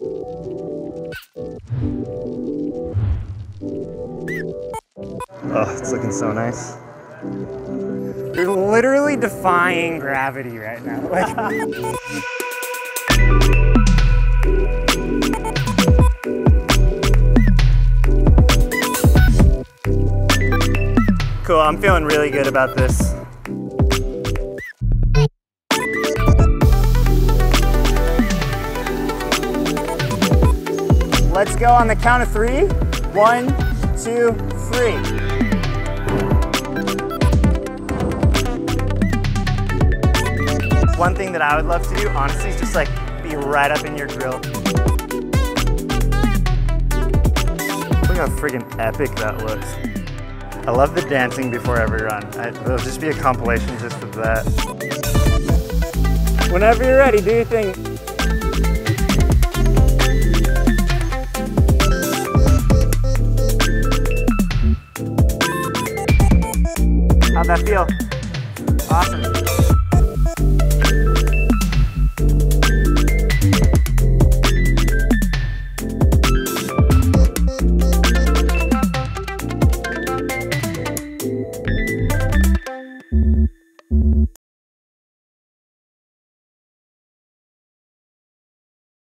Oh, it's looking so nice. You're literally defying gravity right now. Like, cool, I'm feeling really good about this. Let's go on the count of three. 1, 2, 3. One thing that I would love to do, honestly, is just like be right up in your grill. Look how friggin' epic that looks. I love the dancing before every run. There'll just be a compilation just of that. Whenever you're ready, do your thing. How'd that feel? Awesome.